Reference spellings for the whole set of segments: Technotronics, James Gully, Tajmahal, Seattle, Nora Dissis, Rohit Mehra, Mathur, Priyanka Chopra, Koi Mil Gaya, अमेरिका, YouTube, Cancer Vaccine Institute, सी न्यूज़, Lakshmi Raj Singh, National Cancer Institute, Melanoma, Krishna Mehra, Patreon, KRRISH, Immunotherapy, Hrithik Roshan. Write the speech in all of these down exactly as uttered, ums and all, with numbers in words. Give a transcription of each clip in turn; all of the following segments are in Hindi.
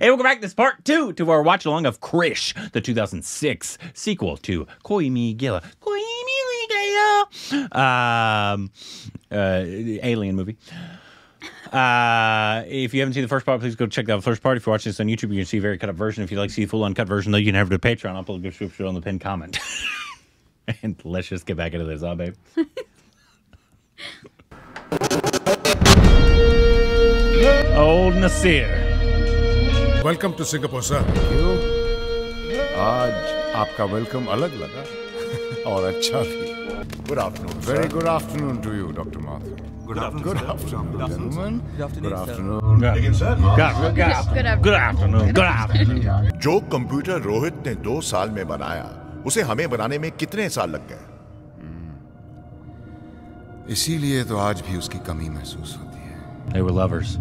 Hey, welcome back. This is part two to our watch along of KRRISH, the two thousand six sequel to Koi Mil Gaya. Koi Mil Gaya. Um, uh, alien movie. Uh, if you haven't seen the first part, please go check out the first part. If you're watching this on YouTube, you can see a very cut up version. If you'd like to see the full uncut version, though, you can have it to Patreon. I'll put a description on the pinned comment. And let's just get back into this, huh, babe? Old Nasir. Welcome to Singapore, sir. Thank you. Aaj aapka welcome alag laga aur acha bhi. Good afternoon. Very good afternoon to you, Doctor Mathur. Good afternoon. Good afternoon, gentlemen. Good afternoon. Good afternoon. Good afternoon. जो कंप्यूटर रोहित ने दो साल में बनाया, उसे हमें बनाने में कितने साल लग गए? इसीलिए तो आज भी उसकी कमी महसूस होती है. They were lovers.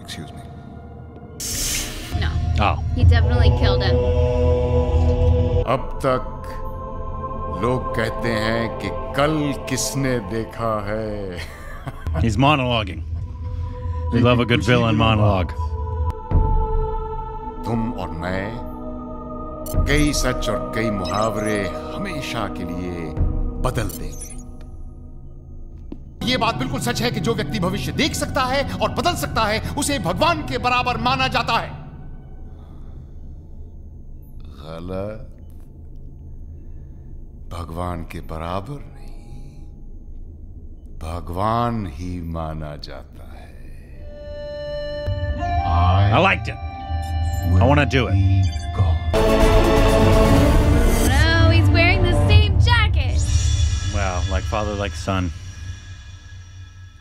Excuse me. No. Oh. He definitely killed him. अब तक लोग कहते हैं कि कल किसने देखा है. He's monologuing. We love a good villain monologue. तुम और मैं कई सच और कई मुहावरे हमेशा के लिए बदल देंगे. ये बात बिल्कुल सच है कि जो व्यक्ति भविष्य देख सकता है और बदल सकता है उसे भगवान के बराबर माना जाता है. गलत. भगवान के बराबर नहीं, भगवान ही माना जाता है. I, I liked it. I want to do it. Oh, he's wearing the same jacket. Wow, like father, like son.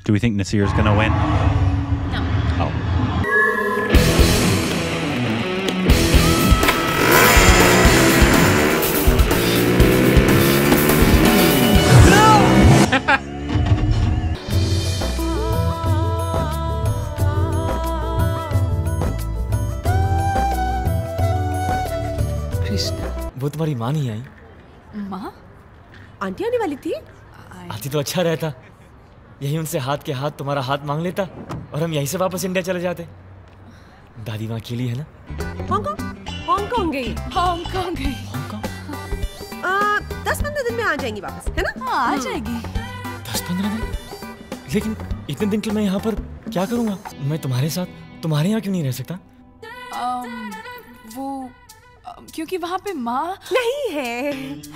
Do we think Nasir's going to win? No. Oh. No! Krishna, वो तुम्हारी माँ नहीं आई? माँ? आंटी आने वाली थी? आती तो अच्छा रहता. यही उनसे हाथ के हाथ तुम्हारा हाथ मांग लेता और हम यहीं से वापस इंडिया चले जाते. दादी माँ के लिए है ना. हांगकांग हांगकांग गई हांगकांग गई हांगकांग दस पंद्रह दिन में आ जाएंगी वापस, है ना. हाँ, आ जाएगी दस पंद्रह दिन. लेकिन इतने दिन के मैं यहाँ पर क्या करूँगा? मैं तुम्हारे साथ तुम्हारे यहाँ क्यों नहीं रह सकता? आम, वो क्योंकि वहाँ पे माँ नहीं है.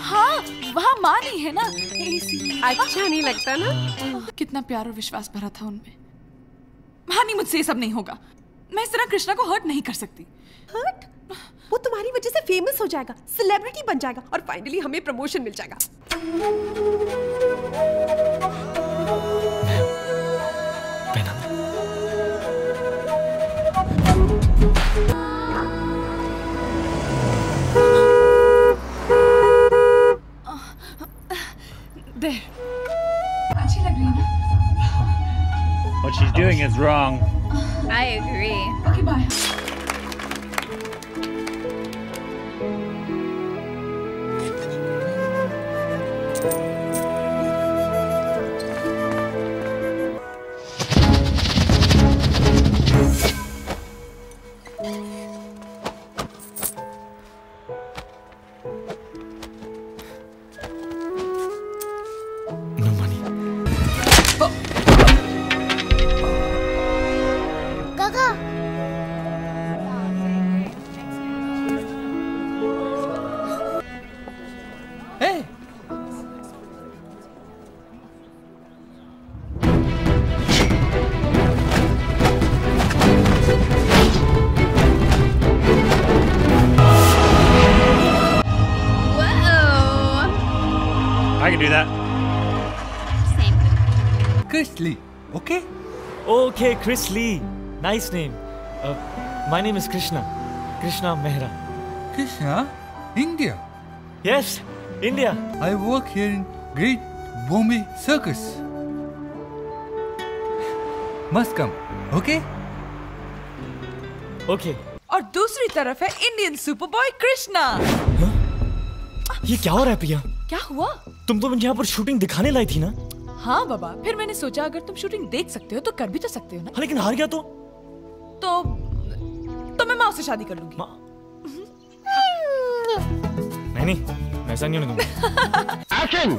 हाँ, वहाँ माँ नहीं है ना, इसीलिए. अच्छा नहीं लगता ना. कितना प्यार और विश्वास भरा था उनमें. हाँ नहीं, मुझसे ये सब नहीं होगा. मैं इस तरह कृष्णा को हर्ट नहीं कर सकती. हर्ट? वो तुम्हारी वजह से फेमस हो जाएगा, सेलिब्रिटी बन जाएगा और फाइनली हमें प्रमोशन मिल जाएगा. There. What she's doing is wrong. I agree. Okay, bye. Okay, Chris Lee. Nice name. Uh, my name is Krishna. Krishna Mehra. Krishna? India? Yes, India. I work here in Great Bombay Circus. Must come, okay? Okay. और दूसरी तरफ है Indian Superboy Krishna. हाँ? ये क्या हो रहा है पिया? क्या हुआ? तुम तो मुझे यहाँ पर शूटिंग दिखाने लाई थी ना? हाँ बाबा, फिर मैंने सोचा अगर तुम शूटिंग देख सकते हो तो कर भी तो सकते हो ना. लेकिन हार गया तो तो तो मैं माँ से शादी कर लूंगी। नहीं नहीं मैं ऐसा नहीं होने दूंगा। Action.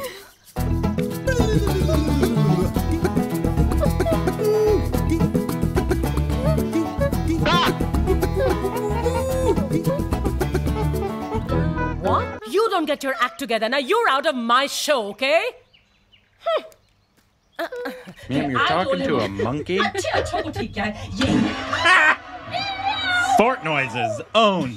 What? You don't get your act together. Now you're out of my show, okay? Hmm. Ma'am, you're talking to a monkey? Fart noises owned.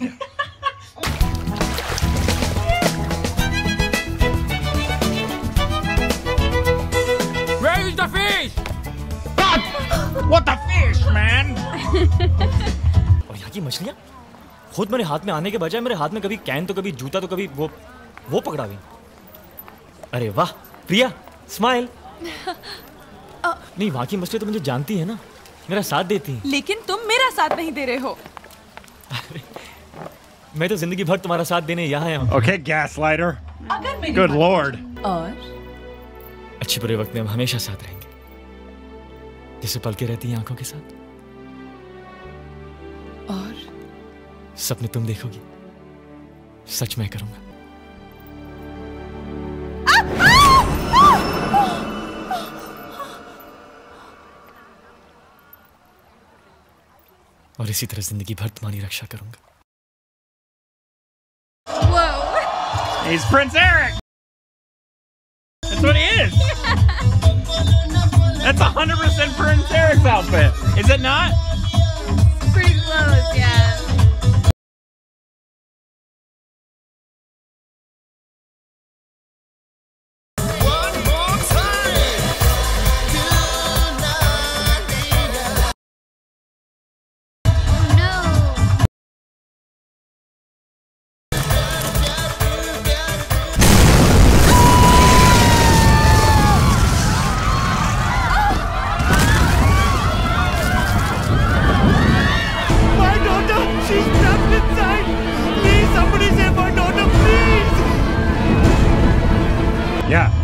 Where is the fish? God! What the fish, man? और यहाँ की मछलियाँ खुद मेरे हाथ में आने के बजाय मेरे हाथ में कभी कैन तो कभी जूता तो कभी वो वो पकड़ा गई। अरे वाह प्रिया स्माइल। नहीं वहाँ की मछलियाँ तो मुझे जानती है ना, मेरा साथ देती है। लेकिन तुम मेरा साथ नहीं दे रहे हो। मैं तो जिंदगी भर तुम्हारा साथ देने यहाँ आया हूँ। Okay, gaslighter. Good lord. और अच्छे बुरे वक्त में हम हमेशा साथ रहेंगे, जैसे पलके रहती हैं आंखों के साथ। और सपने तुम देखोगी, सच मैं करूँगा। और इसी तरह जिंदगी भर तुम्हारी रक्षा करूंगा। Whoa. He's Prince Eric. That's what he is. That's one hundred percent Prince Eric's outfit. Is it not? Pretty close, yeah.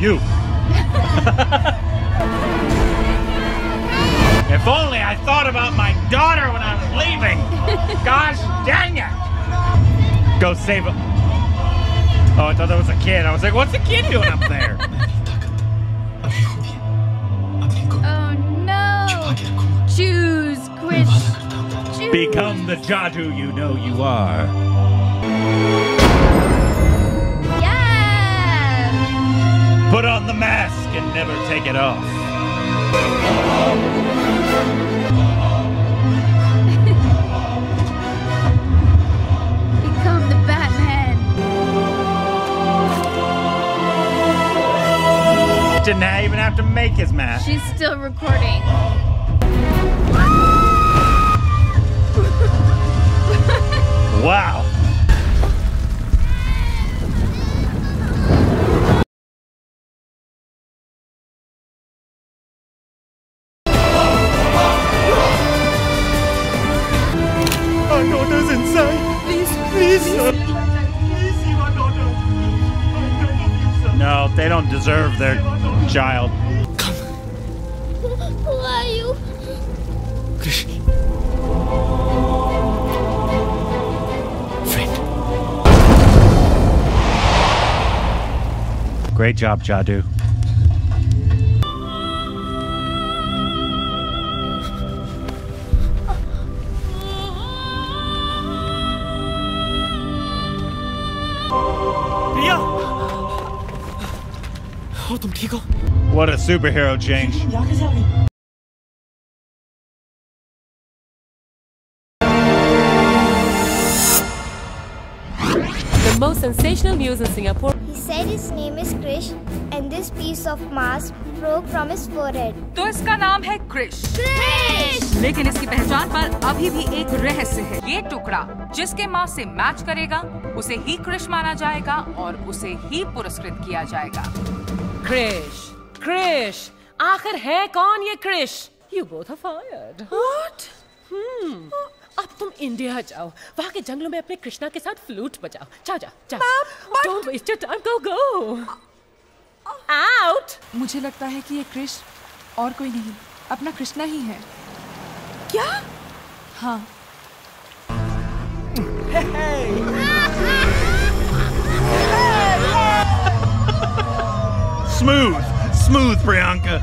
You. If only I thought about my daughter when I was leaving. Gosh dang it. Go save him. Oh, I thought that was a kid. I was like, what's a kid doing up there? Oh no. Choose, Quish. Become the Jadu you know you are. Put on the mask and never take it off. Become the Batman. Didn't I even have to make his mask? She's still recording. Wow. They don't deserve their child. Come. Who are you? Krish. Friend. Great job, Jadu. What a superhero change. The most sensational news in Singapore. He said his name is Krish and this piece of mask broke from his forehead. तो इसका नाम है Krish. Krish! लेकिन इसकी पहचान पर अभी भी एक रहस्य है। ये टुकड़ा जिसके मास्क से मैच करेगा उसे ही Krish माना जाएगा और उसे ही पुरस्कृत किया जाएगा। Krish, Krish, आखिर है कौन ये Krish? You both are fired. What? Hmm. अब तुम इंडिया जाओ, वहाँ के जंगलों में अपने कृष्णा के साथ फ्लूट बजाओ, जा जा जा। Mom, don't waste your time, go go. Out. मुझे लगता है कि ये Krish और कोई नहीं, अपना कृष्णा ही है। क्या? हाँ. Hey! Hey! Smooth! Smooth, Priyanka!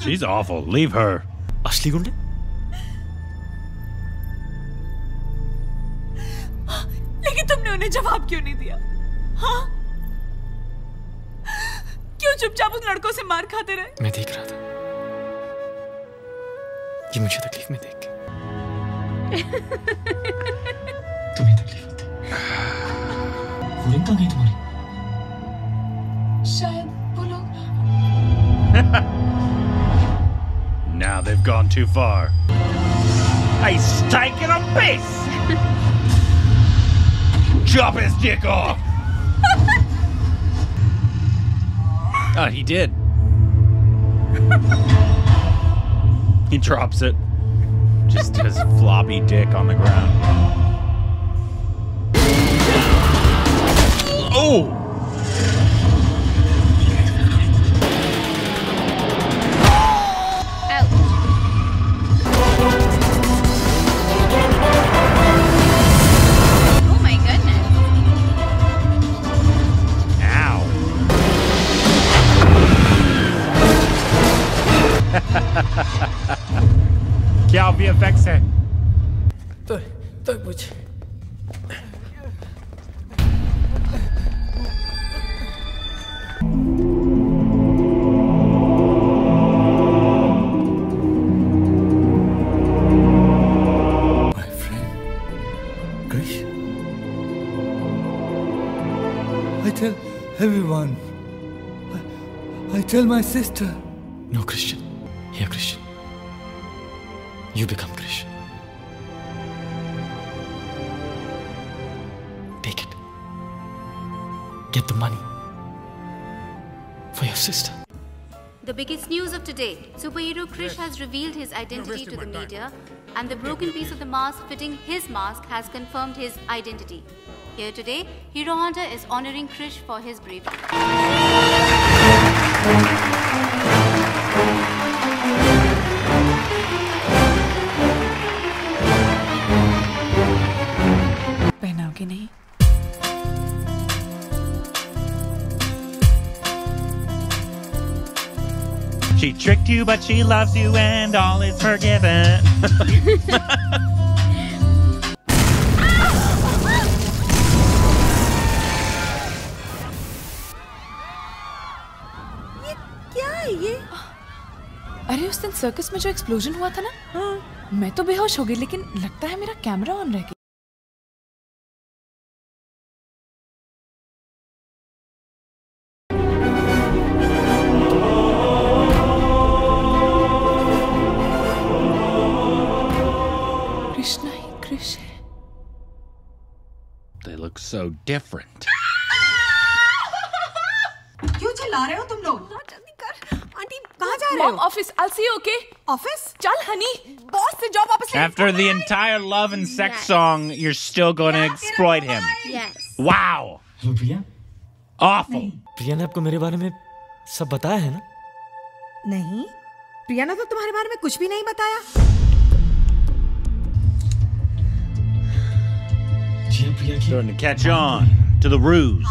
She's awful. Leave her. Asli Gunde? लेकिन तुमने उन्हें जवाब क्यों नहीं दिया? हाँ? क्यों चुपचाप उन लड़कों से मार खाते रहे? मैं देख रहा था। ये मुझे तकलीफ में देख के। तुम्हें तकलीफ थी। फूलिंग तो नहीं तुम्हारी। शायद वो लोग। Now they've gone too far. I strike in a face! Chop his dick off! Ah, uh, he did. He drops it. Just his floppy dick on the ground. Oh! क्या V F X है? तो तो कुछ I tell everyone. I, I tell my sister. No, Krishna. Here, Krishna. You become Krish. Take it. Get the money for your sister. The biggest news of today. Superhero Krish has revealed his identity to the media, and the broken piece of the mask fitting his mask has confirmed his identity. Here today, Hero Honda is honoring Krish for his bravery. नहीं She tricked you but she loves you and all is forgiven. ये क्या है ये? अरे उस दिन सर्कस में जो एक्सप्लोजन हुआ था ना? हाँ। मैं तो बेहोश हो गई लेकिन लगता है मेरा कैमरा ऑन रह गया। So different. क्यों चिल्ला रहे हो तुम लोग? जल्दी कर, आंटी कहाँ जा रहे हो? Mom, office. I'll see you, okay? Office? चल honey, boss से job वापस ले। After the entire love and sex yes. song, you're still going to exploit him. Yes. Wow. Hello, Priya. Awful. Priya ने आपको मेरे बारे में सब बताया है ना? नहीं, Priya ने तो तुम्हारे बारे में कुछ भी नहीं बताया. Starting to catch on to the ruse.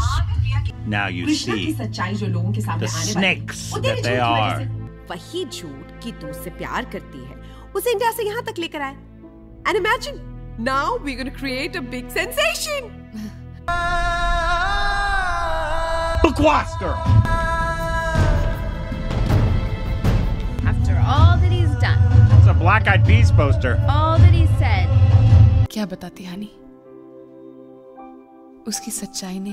Now you see the snakes that they are. वही झूठ कि तू से प्यार करती है, उसे इंडिया से यहाँ तक लेकर आए. And imagine, now we're going to create a big sensation. Bukwas girl. After all that he's done. It's a Black Eyed Peas poster. All that he said. क्या बताती हानी, उसकी सच्चाई ने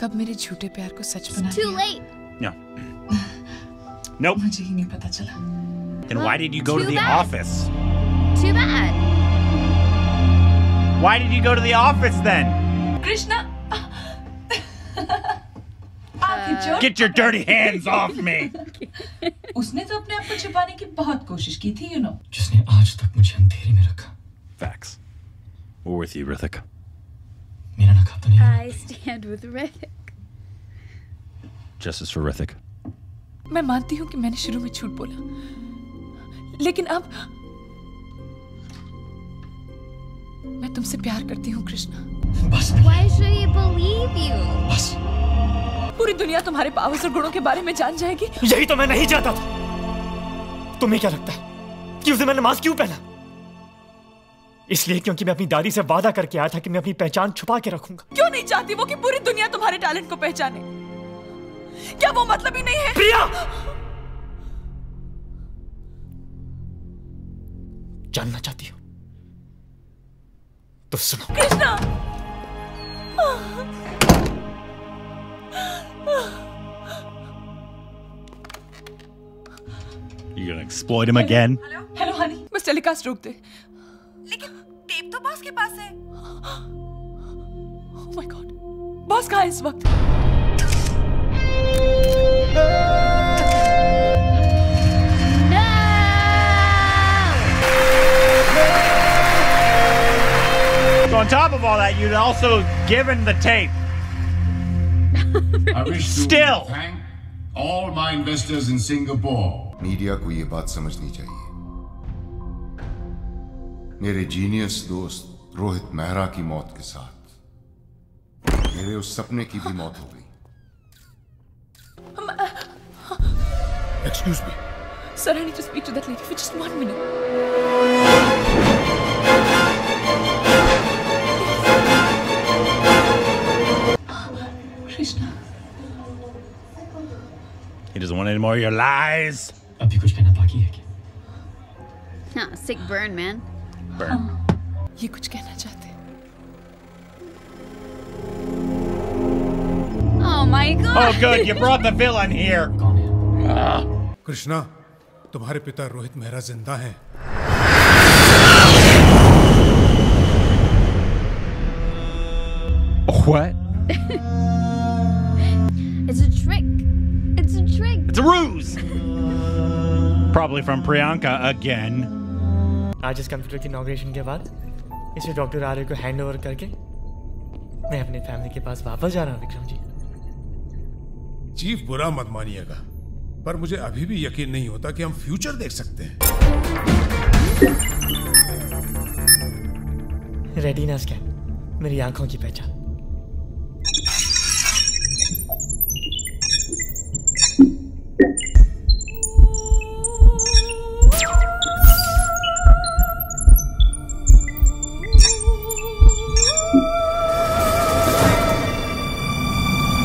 कब मेरे झूठे प्यार को सच बना दिया। No. मुझे ही नहीं पता चला। Then why did you go to the office? Too bad. Why did you go to the office then? Krishna. Uh, Get your dirty hands off me. उसने तो अपने आप को छुपाने की बहुत कोशिश की थी, you know. जिसने आज तक मुझे अंधेरे में रखा। Facts. We're with you, Hrithik. मेरा ना खाता नहीं। I stand with Hrithik. Justice for Hrithik. मैं मानती हूँ कि मैंने शुरू में झूठ बोला, लेकिन अब मैं तुमसे प्यार करती हूँ कृष्णा। बस। Why should he believe you? बस। पूरी दुनिया तुम्हारे पावर्स और गुणों के बारे में जान जाएगी। यही तो मैं नहीं चाहता था। तुम्हें क्या लगता है कि उस दिन मैंने मास्क क्यों पहना? इसलिए क्योंकि मैं अपनी दादी से वादा करके आया था कि मैं अपनी पहचान छुपा के रखूंगा। क्यों नहीं चाहती वो कि पूरी दुनिया तुम्हारे टैलेंट को पहचाने? क्या वो मतलब ही नहीं है? प्रिया! जानना चाहती हो तो सुनो। Krishna! You're gonna exploit him again? Hello? Hello, honey. बस टेलीकास्ट रोक दे। लेकिन टेप तो बॉस के पास है। Oh my God! बॉस कहाँ है इस वक्त? No! So on top of all that, you'd also given the tape. I wish to Still. thank all my investors in Singapore. Media को ये बात समझनी चाहिए. मेरे genius दोस्त रोहित मेहरा की मौत के साथ मेरे उस सपने की भी मौत हो गई. Excuse me. Sir, I need to speak to that lady for just one minute. Krishna. He doesn't want any more of your lies. Abhi kuch kehna baki hai kya? Nah, sick burn, man. Burn. Ye kuch kehna chahte hain. Oh my God. Oh good, you brought the villain here. Ah. Krishna, तुम्हारे पिता रोहित मेहरा जिंदा हैं। What? It's a trick. It's a trick. It's a ruse. Probably from Priyanka again. आज इस कंप्यूटर की इनॉग्रेशन के बाद इसे डॉक्टर आर्य को हैंड ओवर करके मैं अपनी फैमिली के पास वापस जा रहा हूँ विक्रम जी। चीफ बुरा मत मानिएगा, पर मुझे अभी भी यकीन नहीं होता कि हम फ्यूचर देख सकते हैं। रेटिना स्कैन, मेरी आंखों की पहचान।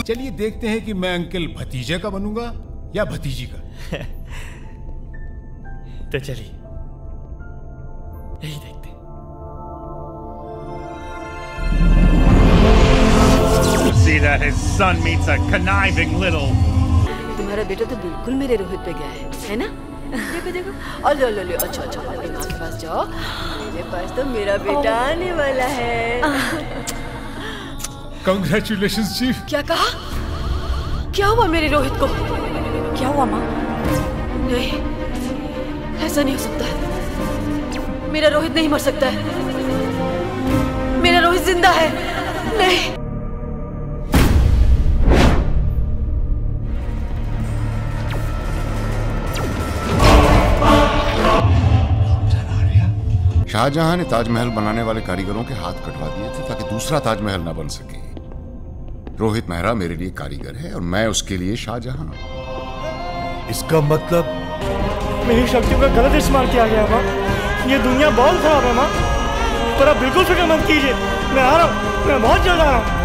चलिए देखते हैं कि मैं अंकल भतीजे का बनूंगा या भतीजी का। तो चलिए यही देखते। See that his son meets a conniving little. तुम्हारा बेटा तो बिल्कुल मेरे रोहित पे गया है, है ना? देखो देखो। अल्लो अल्लो अल्लो, अच्छा अच्छा मेरी माँ के पास जाओ, मेरे पास तो मेरा बेटा आने वाला है। Congratulations Chief. क्या कहा? क्या हुआ मेरे रोहित को? क्या हुआ माँ? नहीं, ऐसा नहीं हो सकता है। मेरा रोहित नहीं मर सकता है। मेरा रोहित जिंदा है। नहीं। शाहजहां ने ताजमहल बनाने वाले कारीगरों के हाथ कटवा दिए थे ताकि दूसरा ताजमहल ना बन सके। रोहित मेहरा मेरे लिए कारीगर है और मैं उसके लिए शाहजहां। इसका मतलब मेरी शक्तियों का गलत इस्तेमाल किया गया माँ। ये दुनिया बहुत खराब है माँ, पर आप बिल्कुल फिक्र मत कीजिए, मैं आ रहा हूँ, मैं बहुत जल्द आ रहा हूँ।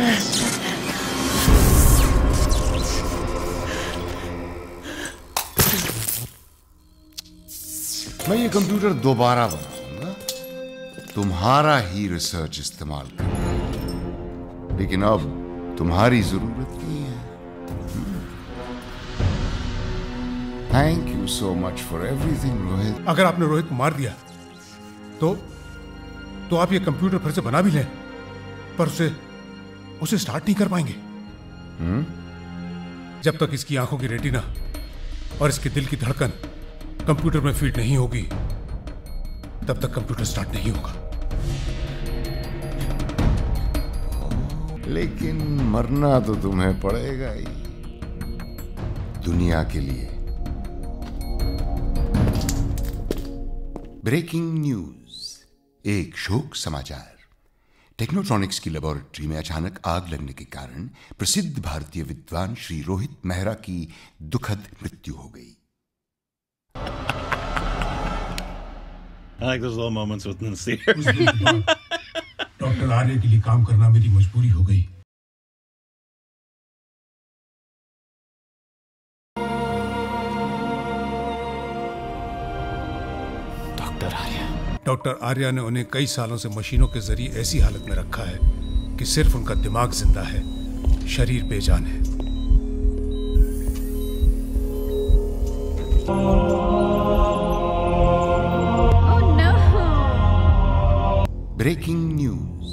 मैं ये कंप्यूटर दोबारा बनाऊंगा, तुम्हारा ही रिसर्च इस्तेमाल करूंगा, लेकिन अब तुम्हारी जरूरत नहीं है। Thank you so much for everything Rohit. अगर आपने रोहित को मार दिया तो तो आप ये कंप्यूटर फिर से बना भी लें, पर उसे उसे स्टार्ट नहीं कर पाएंगे। हुँ? जब तक इसकी आंखों की रेटिना और इसके दिल की धड़कन कंप्यूटर में फीड नहीं होगी, तब तक कंप्यूटर स्टार्ट नहीं होगा। लेकिन मरना तो तुम्हें पड़ेगा ही, दुनिया के लिए। ब्रेकिंग न्यूज, एक शोक समाचार। टेक्नोट्रॉनिक्स की लैबोरेटरी में अचानक आग लगने के कारण प्रसिद्ध भारतीय विद्वान श्री रोहित मेहरा की दुखद मृत्यु हो गई। डॉक्टर आर्य के लिए काम करना मेरी मजबूरी हो गई। डॉक्टर आर्या ने उन्हें कई सालों से मशीनों के जरिए ऐसी हालत में रखा है कि सिर्फ उनका दिमाग जिंदा है, शरीर बेजान है। Oh, no. Breaking news,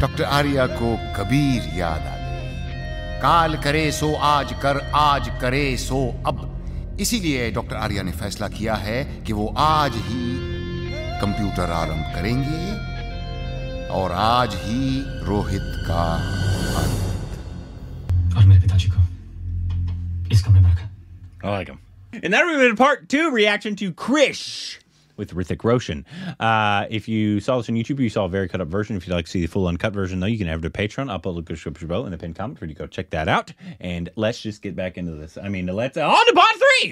doctor Arya को कबीर याद आ गई। काल करे सो आज कर, आज करे सो अब। इसीलिए डॉक्टर आर्या ने फैसला किया है कि वो आज ही कंप्यूटर आरंभ करेंगे और आज ही रोहित का अंत। और मेरे पिताजी को इस कमरे में रखा। I like him. And that was part two reaction to KRRISH with Hrithik Roshan. Uh, if you saw this on YouTube, you saw a very cut up version. If you'd like to see the full uncut version, though, you can have it to Patreon. I'll put a link in the description below in the pinned comment for you to go check that out. And let's just get back into this. I mean, let's uh, on to part three.